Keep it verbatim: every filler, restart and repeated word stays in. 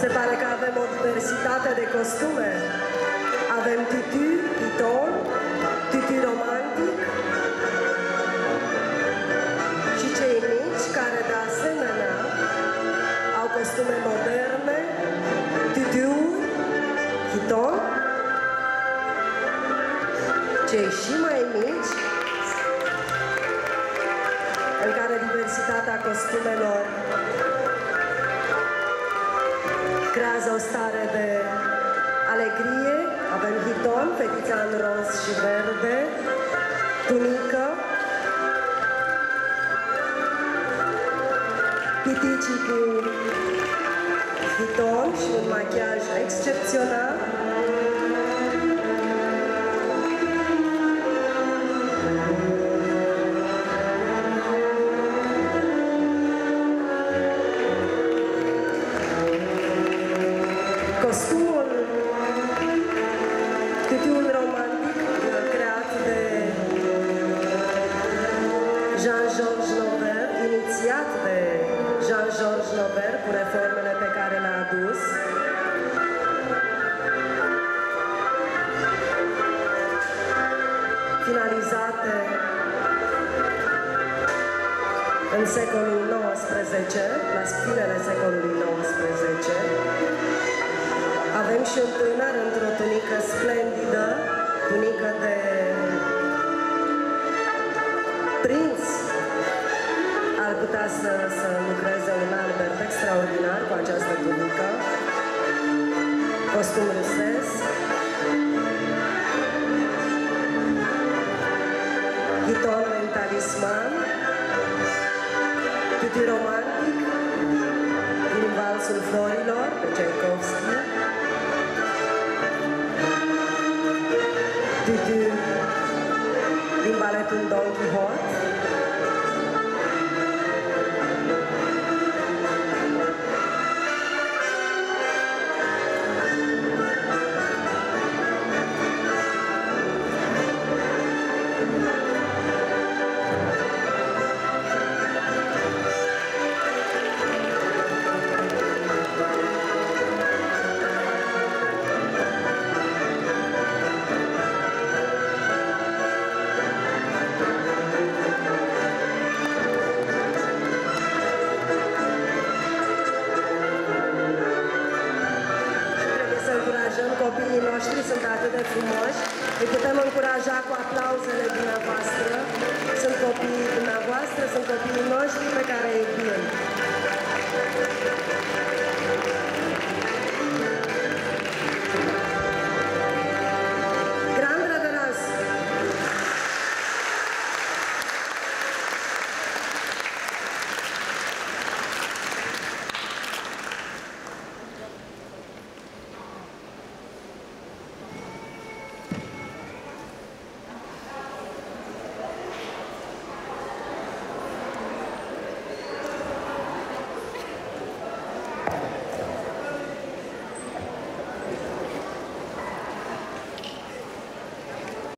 Se pare că avem o diversitate de costume. Avem tutu, piton, tutu romantic și cei mici care de asemenea au costume moderne, tuturi, piton. Cei și mai mici, în care diversitatea costumelor creează o stare de alegrie. Avem hiton, fetița în roz și verde, tunică, piticii cu hiton și un machiaj excepțional. Costumul tutiul romantic creat de Jean-Georges Lauvert, inițiat de Jean-Georges Lauvert cu reformele pe care le-a adus. Finalizate în secolul nouăsprezece, la finele secolului nouăsprezece. Avem și un tânăr într-o tunică splendidă, tunică de prinț. Ar putea să, să lucreze un Albert extraordinar cu această tunică, costum rusesc, hiton în talisman, tutu romantic din Valsul Florilor, pe Tchaikovsky, tutu din baletul Don Quixote, frumoși, îi putem încuraja cu aplauzele dumneavoastră. Sunt copiii dumneavoastră, sunt copiii noștri pe care îi iubim.